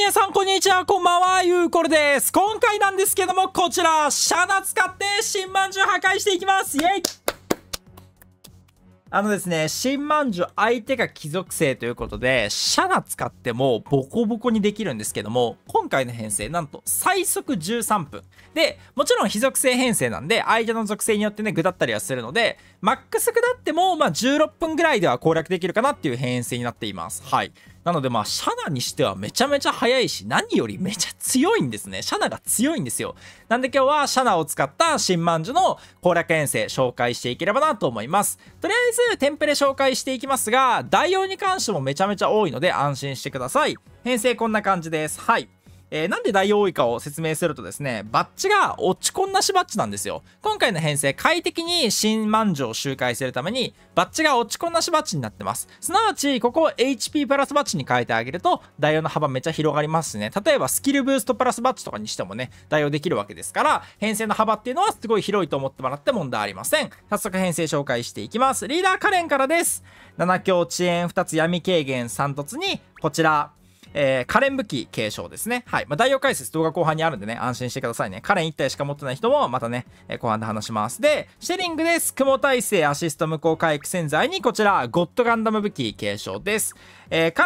皆さん、こんにちは、こんばんは、ゆうこるです。今回なんですけども、こちら、シャナ使って、新まんじゅう破壊していきます。イェイ！ですね、新まんじゅう相手が貴族性ということで、シャナ使ってもボコボコにできるんですけども、今回の編成、なんと最速13分。で、もちろん非属性編成なんで、相手の属性によってね、下ったりはするので、マックス下っても、16分ぐらいでは攻略できるかなっていう編成になっています。はい。なのでシャナにしてはめちゃめちゃ速いし、何よりめちゃ強いんですね。シャナが強いんですよ。なんで今日はシャナを使った新まんじゅうの攻略編成紹介していければなと思います。とりあえずテンプレ紹介していきますが、代用に関してもめちゃめちゃ多いので安心してください。編成こんな感じです。はい。なんで代用多いかを説明するとですね、バッチが落ちこんなしバッチなんですよ。今回の編成、快適に新まんじゅうを周回するために、バッチが落ちこんなしバッチになってます。すなわち、ここを HP プラスバッチに変えてあげると、代用の幅めちゃ広がりますしね。例えば、スキルブーストプラスバッチとかにしてもね、代用できるわけですから、編成の幅っていうのはすごい広いと思ってもらって問題ありません。早速編成紹介していきます。リーダーカレンからです。7強遅延2つ闇軽減3突に、こちら、カレン武器継承ですね。はい。代用解説動画後半にあるんでね、安心してくださいね。カレン1体しか持ってない人も、またね、後半で話します。で、シェリングです。雲耐性アシスト無効回復洗剤に、こちら、ゴッドガンダム武器継承です。か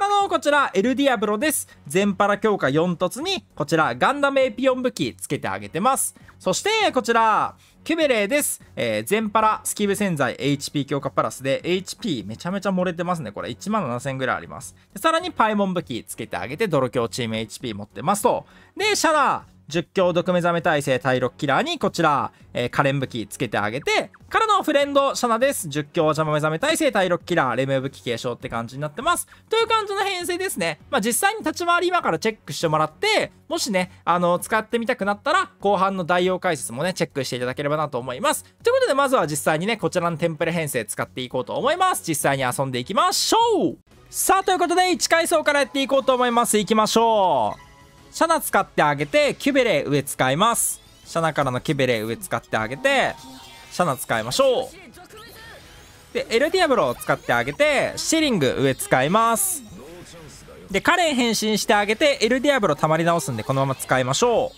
らの、こちら、エルディアブロです。全パラ強化4突に、こちら、ガンダムエピオン武器つけてあげてます。そして、こちら、キュベレーです。全パラ、スキブ洗剤、HP 強化プラスで、HP めちゃめちゃ漏れてますね。これ、17,000 ぐらいあります。でさらに、パイモン武器つけてあげて、泥強チーム HP 持ってますと。で、シャナー、10強毒目覚め耐性、対6キラーに、こちら、カレン武器つけてあげて、からのフレンド、シャナです。10強邪魔目覚め耐性、対6キラー、レム武器継承って感じになってます。という感じの編成ですね。実際に立ち回り今からチェックしてもらって、もしね、使ってみたくなったら、後半の代用解説もね、チェックしていただければなと思います。ということで、まずは実際にね、こちらのテンプレ編成使っていこうと思います。実際に遊んでいきましょう。さあ、ということで、1階層からやっていこうと思います。いきましょう。シャナ使ってあげて、キュベレ上使います。シャナからのキュベレ上使ってあげて、シャナ使いましょう。で、エルディアブロを使ってあげて、シェリング上使います。で、カレン変身してあげて、エルディアブロ溜まり直すんで、このまま使いましょ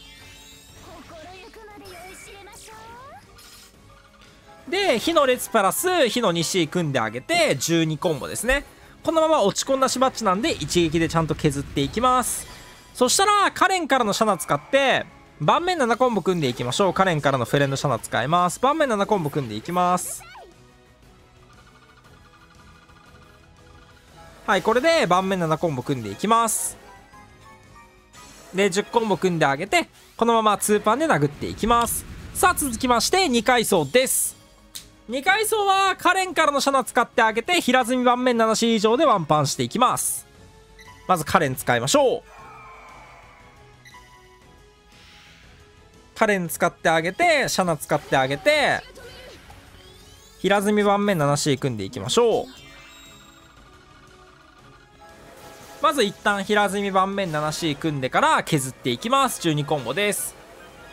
う。で、火の列プラス、火の西組んであげて、12コンボですね。このまま落ちこんなしバッチなんで、一撃でちゃんと削っていきます。そしたら、カレンからのシャナ使って、盤面7コンボ組んでいきましょう。カレンからのフレンドシャナ使います。盤面7コンボ組んでいきます。はい、これで盤面7コンボ組んでいきます。で、10コンボ組んであげて、このまま2パンで殴っていきます。さあ、続きまして2階層です。2階層はカレンからのシャナ使ってあげて、平積み盤面 7C 以上でワンパンしていきます。まずカレン使いましょう。カレン使ってあげて、シャナ使ってあげて、平積み盤面 7C 組んでいきましょう。まず一旦平積み盤面 7C 組んでから削っていきます。12コンボです。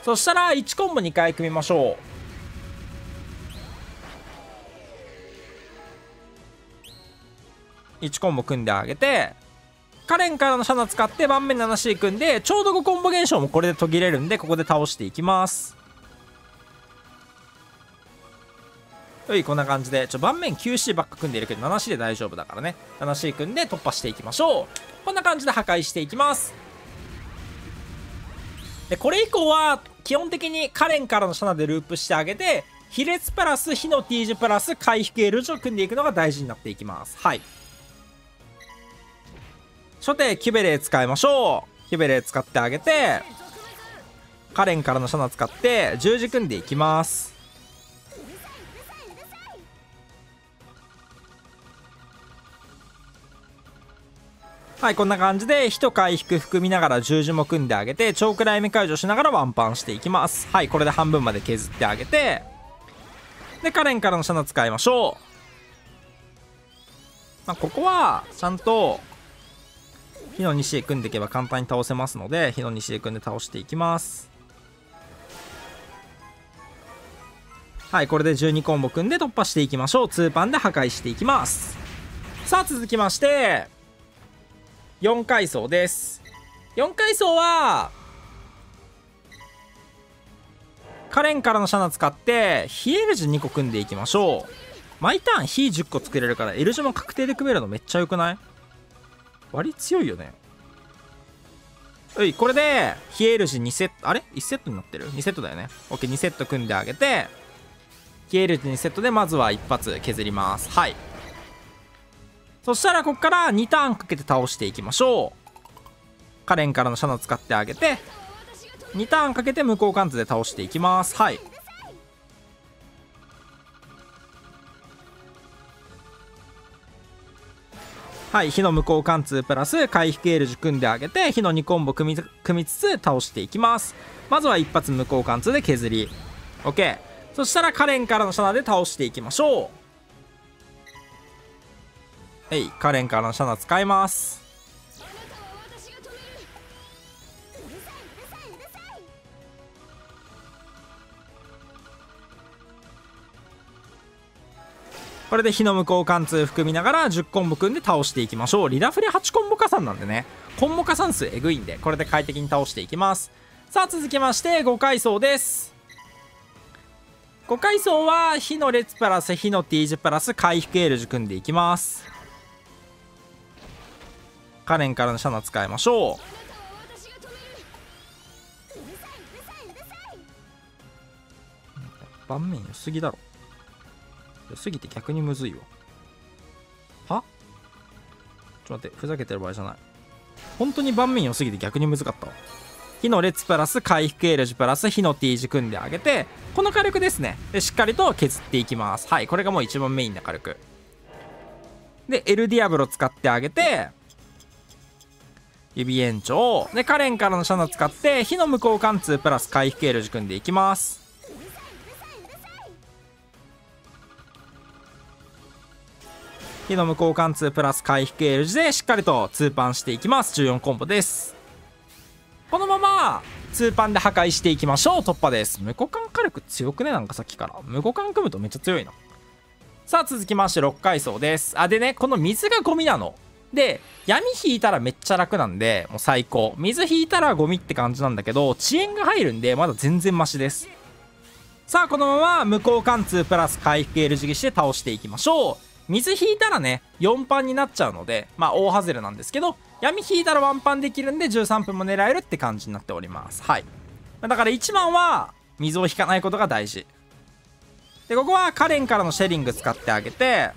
そしたら1コンボ2回組みましょう。1コンボ組んであげて、カレンからのシャナ使って盤面 7C 組んで、ちょうど5コンボ現象もこれで途切れるんで、ここで倒していきます。はい、こんな感じで盤面 9C ばっか組んでいるけど 7C で大丈夫だからね、 7C 組んで突破していきましょう。こんな感じで破壊していきます。で、これ以降は基本的にカレンからのシャナでループしてあげて、比列プラス火の T 字プラス回避 L 字を組んでいくのが大事になっていきます。はい、初手キュベレー使いましょう。キュベレー使ってあげて、カレンからのシャナ使って十字組んでいきます。はい、こんな感じで1回引く含みながら十字も組んであげて、チョークライミ解除しながらワンパンしていきます。はい、これで半分まで削ってあげて、でカレンからのシャナ使いましょう。ここはちゃんと火の西へ組んでいけば簡単に倒せますので、火の西へ組んで倒していきます。はい、これで12コンボ組んで突破していきましょう。2パンで破壊していきます。さあ、続きまして4階層です。4階層はカレンからのシャナ使って非エルジュ2個組んでいきましょう。毎ターン非10個作れるからエルジュも確定で組めるのめっちゃよくない？割強いよね。うい、これで非エルジュ2セット、あれ ?1 セットになってる ?2 セットだよね。 OK、 2セット組んであげて非エルジュ2セットでまずは1発削ります。はい、そしたらここから2ターンかけて倒していきましょう。カレンからのシャナ使ってあげて2ターンかけて無効貫通で倒していきます。はい、はい、火の無効貫通プラス回避エルジュ組んであげて火の2コンボ組みつつ倒していきます。まずは一発無効貫通で削り OK。 そしたらカレンからのシャナで倒していきましょう。はい、カレンからのシャナ使います。これで火の無効貫通含みながら10コンボ組んで倒していきましょう。リダフレ8コンボ加算なんでね、コンボ加算数えぐいんで、これで快適に倒していきます。さあ続きまして5階層です。5階層は火の列プラス火の T 字プラス回復エールジュ組んでいきます。カレンからのシャナ使いましょう。盤面良すぎだろ。良すぎて逆にむずいわ。は？ちょっと待って、ふざけてる場合じゃない。本当に盤面良すぎて逆にむずかったわ。火の列プラス回復エールジュプラス火の T 字組んであげてこの火力ですね。でしっかりと削っていきます。はい、これがもう一番メインな火力でエルディアブロ使ってあげて指延長でカレンからのシャナ使って火の無効貫通プラス回復エールジュ組んでいきます。火の無効貫通プラス回復エールジュでしっかりとツーパンしていきます。14コンボです。このままツーパンで破壊していきましょう。突破です。無効貫火力強くね。なんかさっきから無効貫組むとめっちゃ強いな。さあ続きまして6階層です。あでね、この水がゴミなので闇引いたらめっちゃ楽なんでもう最高。水引いたらゴミって感じなんだけど遅延が入るんでまだ全然マシです。さあこのまま無効貫通プラス回復エールジュギして倒していきましょう。水引いたらね4パンになっちゃうのでまあ大外れなんですけど闇引いたらワンパンできるんで13分も狙えるって感じになっております。はい、だから1番は水を引かないことが大事で、ここはカレンからのシェリング使ってあげて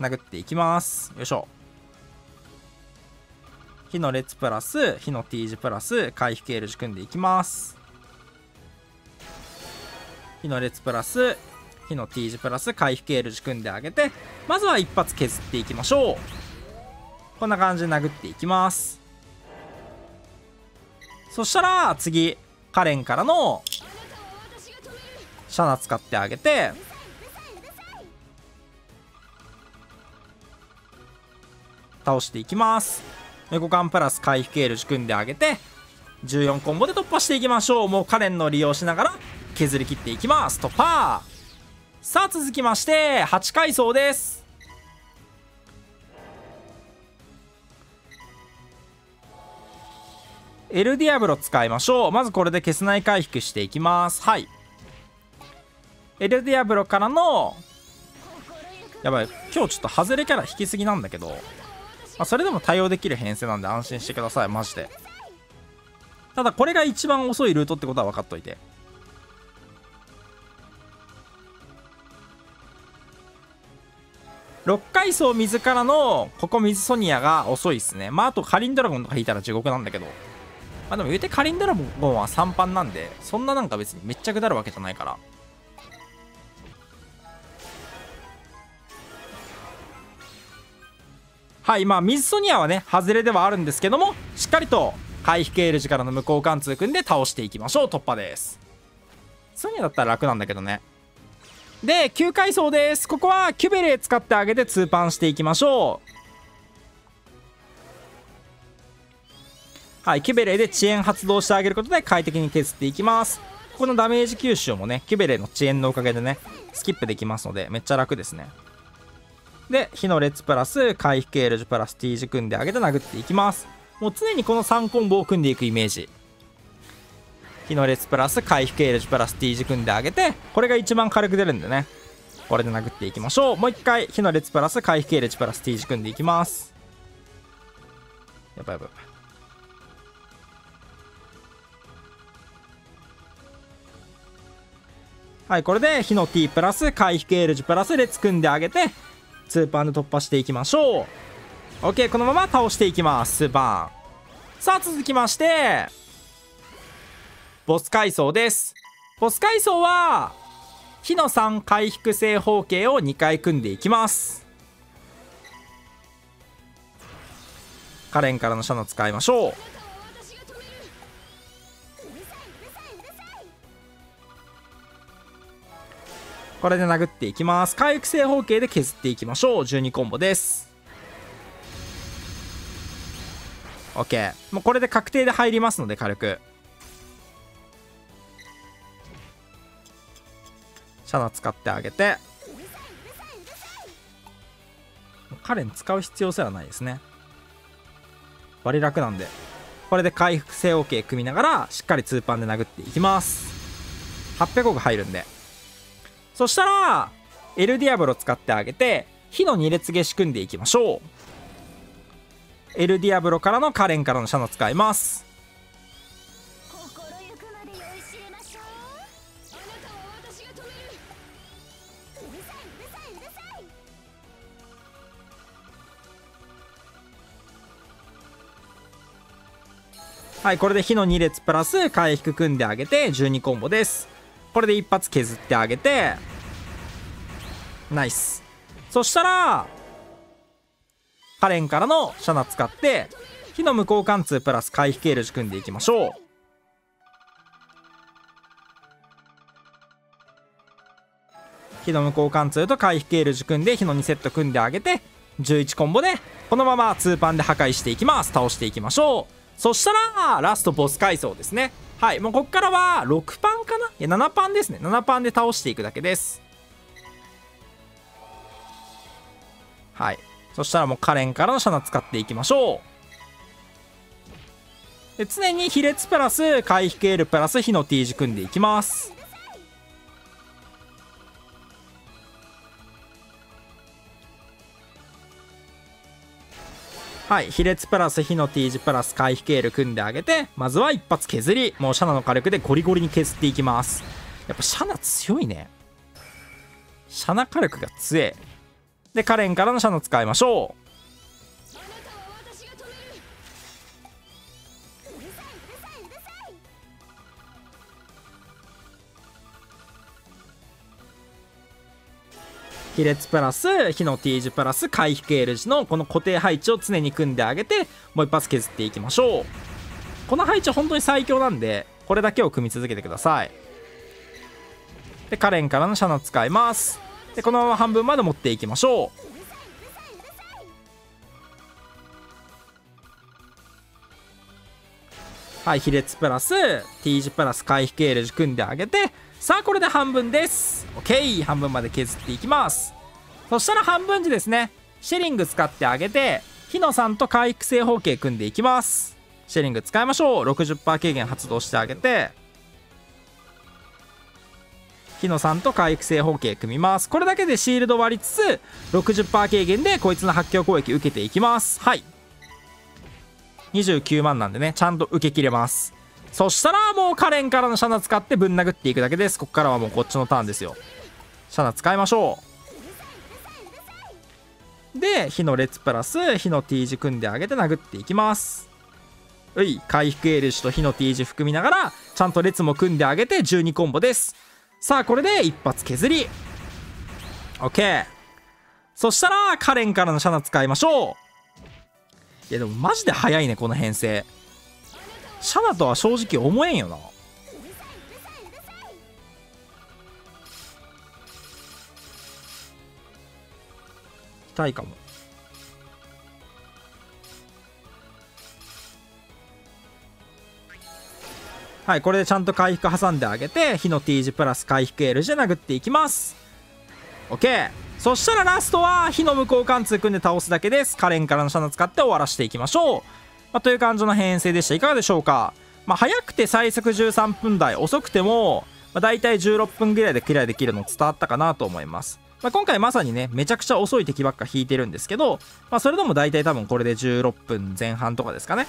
殴っていきます。よいしょ、火の列プラス火の T 字プラス回避エールジュ組んでいきます。火の列プラス火の T 字プラス回避エールジュ組んであげてまずは一発削っていきましょう。こんな感じで殴っていきます。そしたら次カレンからのシャナ使ってあげて倒していきます。無効貫プラス回避エールジュ組んであげて14コンボで突破していきましょう。もうカレンの利用しながら削り切っていきます。突破。さあ続きまして8階層です。エルディアブロ使いましょう。まずこれで消せない回復していきます。はい、エルディアブロからのやばい、今日ちょっとハズレキャラ引きすぎなんだけどまあ、それでも対応できる編成なんで安心してくださいマジで。ただこれが一番遅いルートってことは分かっといて。6階層水からのここ水ソニアが遅いですね。まああとカリンドラゴンとか引いたら地獄なんだけど、まあでも言うてカリンドラゴンは3番なんでそんななんか別にめっちゃくだるわけじゃないから。はい、まあ水ソニアはねハズレではあるんですけどもしっかりと回避エールジュからの無効貫通組んで倒していきましょう。突破です。ソニアだったら楽なんだけどね。で9階層です。ここはキュベレー使ってあげてツーパンしていきましょう。はい、キュベレーで遅延発動してあげることで快適に削っていきます。ここのダメージ吸収もねキュベレーの遅延のおかげでねスキップできますのでめっちゃ楽ですね。で火の列プラス回避系ルジュプラス T 字組んであげて殴っていきます。もう常にこの3コンボを組んでいくイメージ。火の列プラス回避系ルジュプラス T 字組んであげて、これが一番軽く出るんでね、これで殴っていきましょう。もう一回火の列プラス回避系ルジュプラス T 字組んでいきます。やばいやばい。はい、これで火の T プラス回避系ルジュプラス列組んであげてスーパーで突破していきましょう。 OK、 このまま倒していきます。スーパー。さあ続きましてボス階層です。ボス階層は火の3回避正方形を2回組んでいきます。カレンからのシャナ使いましょう。これで殴っていきます。回復正方形で削っていきましょう。12コンボです。 OK、 もうこれで確定で入りますので軽くシャナ使ってあげて、カレン使う必要性はないですね。割り楽なんで、これで回復正方形組みながらしっかりツーパンで殴っていきます。800億入るんで。そしたらエルディアブロ使ってあげて火の2列下手組んでいきましょう。エルディアブロからのカレンからのシャナ使います。はい、これで火の2列プラス回避組んであげて12コンボです。これで一発削ってあげてナイス。そしたらカレンからのシャナ使って火の無効貫通プラス回避経路仕組んでいきましょう。火の無効貫通と回避経路仕組んで火の2セット組んであげて11コンボでこのまま2パンで破壊していきます。倒していきましょう。そしたらラストボス階層ですね。はい、もうこっからは6パンかな、いや7パンですね。7パンで倒していくだけです。はい、そしたらもうカレンからのシャナ使っていきましょう。で常に比列プラス回避ケールプラス火の T 字組んでいきます。はい、比列プラス火の T 字プラス回避ケール組んであげて、まずは一発削り、もうシャナの火力でゴリゴリに削っていきます。やっぱシャナ強いね。シャナ火力が強え。でカレンからのシャナ使いましょう。比列プラス火の T 字プラス回避系 L 字のこの固定配置を常に組んであげてもう一発削っていきましょう。この配置本当に最強なんでこれだけを組み続けてください。でカレンからのシャナ使います。でこのまま半分まで持っていきましょう。はい、比列プラス T 字プラス回避系 L 字組んであげて、さあこれで半分です。 OK、 半分まで削っていきます。そしたら半分時ですね、シェリング使ってあげて火の3と回復正方形組んでいきます。シェリング使いましょう。 60% 軽減発動してあげて火の3と回復正方形組みます。これだけでシールド割りつつ 60% 軽減でこいつの発狂攻撃受けていきます。はい、29万なんでね、ちゃんと受け切れます。そしたらもうカレンからのシャナ使ってぶん殴っていくだけです。ここからはもうこっちのターンですよ。シャナ使いましょう。で火の列プラス火の T 字組んであげて殴っていきます。うい、回復エルシュと火の T 字含みながらちゃんと列も組んであげて12コンボです。さあこれで一発削り OK。 そしたらカレンからのシャナ使いましょう。いやでもマジで早いねこの編成。シャナとは正直思えんよな。痛いかも。はい、これでちゃんと回復挟んであげて火の T 字プラス回避 L 字で殴っていきます。 OK。そしたらラストは火の向こう貫通組んで倒すだけです。カレンからのシャナ使って終わらしていきましょう。という感じの編成でした。いかがでしょうか。早くて最速13分台、遅くても大体16分ぐらいでクリアできるの伝わったかなと思います。今回まさにねめちゃくちゃ遅い敵ばっか引いてるんですけど、それでも大体多分これで16分前半とかですかね。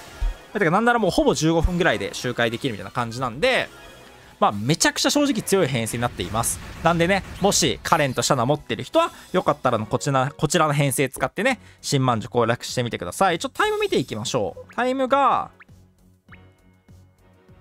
だからなんならもうほぼ15分ぐらいで周回できるみたいな感じなんで、めちゃくちゃ正直強い編成になっています。なんでね、もしカレンとシャナ持ってる人はよかったらこちらの編成使ってね新まんじゅう攻略してみてください。ちょっとタイム見ていきましょう。タイムが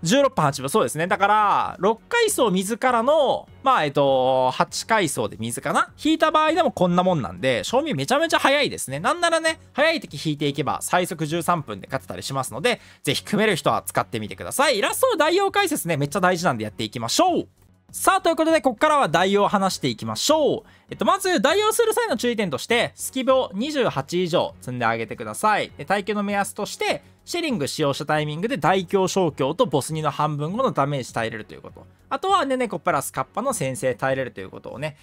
16分8秒、そうですね。だから6階層水からの8階層で水かな引いた場合でもこんなもんなんで、賞味めちゃめちゃ早いですね。なんならね早い敵引いていけば最速13分で勝てたりしますので、ぜひ組める人は使ってみてください。ラストの代用解説ねめっちゃ大事なんでやっていきましょう。さあということでここからは代用を話していきましょう。まず代用する際の注意点として、スキブを28以上積んであげてください。で耐久の目安としてシェリング使用したタイミングで大強小強とボス2の半分後のダメージ耐えれるということ、あとはネネコプラスカッパの先制耐えれるということをね、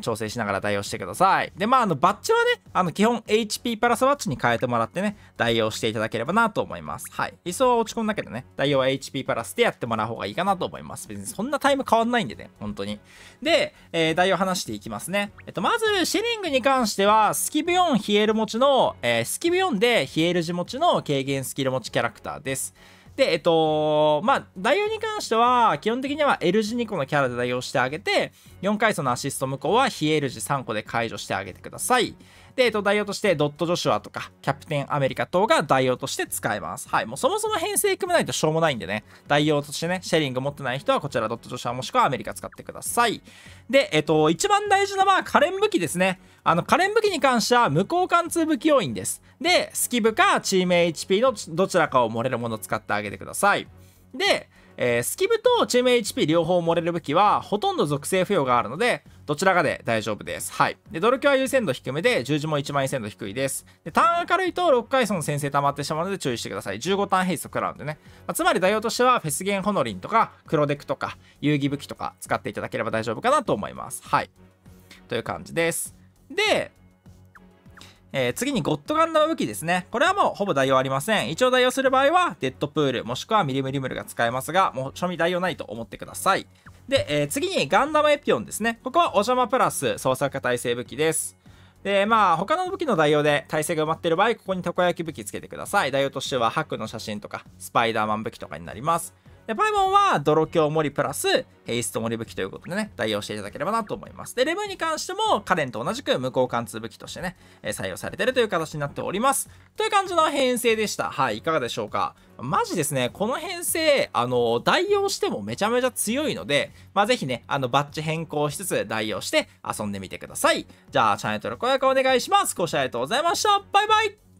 調整しながら代用してください。でバッジはね基本 HP プラスバッジに変えてもらってね代用していただければなと思います。はい、理想は落ち込んだけどね代用は HP プラスでやってもらう方がいいかなと思います。別にそんなタイム変わんないんでね本当に。で、代用話していきますね。まずシェリングに関してはスキブ4ヒエル持ちの、スキブ4でヒエルジ持ちの軽減スキル持ちキャラクターです。で代用に関しては基本的には L 字2個のキャラで代用してあげて、4階層のアシスト無効は非 L 字3個で解除してあげてください。で代用としてドットジョシュアとかキャプテンアメリカ等が代用として使えます。はい、もうそもそも編成組めないとしょうもないんでね、代用としてねシェリング持ってない人はこちらドットジョシュアもしくはアメリカ使ってください。で一番大事なカレン武器ですね。カレン武器に関しては無効貫通武器要員です。でスキブかチーム HP のどちらかを盛れるものを使ってあげてください。で、スキブとチーム HP 両方盛れる武器はほとんど属性付与があるのでどちらかで大丈夫です。はい。で、ドルキは優先度低めで、十字も1万優先度低いです。で、ターン明るいと6回その先制溜まってしまうので注意してください。15ターンヘイスト食らうんでね。つまり代用としては、フェスゲンホノリンとか、黒デクとか、遊戯武器とか使っていただければ大丈夫かなと思います。はい。という感じです。で、次にゴッドガンダム武器ですね。これはもうほぼ代用ありません。一応代用する場合はデッドプールもしくはミリムリムルが使えますが、もう賞味代用ないと思ってください。で、次にガンダムエピオンですね。ここはお邪魔プラス創作耐性武器です。で他の武器の代用で耐性が埋まっている場合、ここにたこ焼き武器つけてください。代用としては白の写真とかスパイダーマン武器とかになります。でパイモンは泥鏡森プラスヘイスト森武器ということでね代用していただければなと思います。でレブに関してもカレンと同じく無効貫通武器としてね採用されているという形になっております。という感じの編成でした。はい、いかがでしょうか。マジですねこの編成代用してもめちゃめちゃ強いので、ぜひねバッジ変更しつつ代用して遊んでみてください。じゃあチャンネル登録お願いします。ご視聴ありがとうございました。バイバイ。